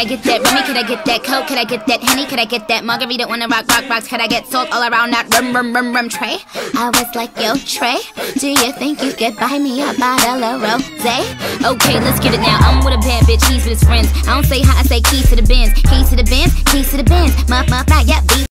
I get that Remy? Could I get that Coke? Could I get that Henny? Could I get that margarita on the rock? Could I get salt all around that rum tray? I was like, yo, Trey, do you think you could buy me a bottle of rosé? Okay, let's get it now. I'm with a bad bitch, he's with his friends. I don't say hi, I say keys to the Benz. Keys to the Benz, keys to the Benz. My, yeah, beat.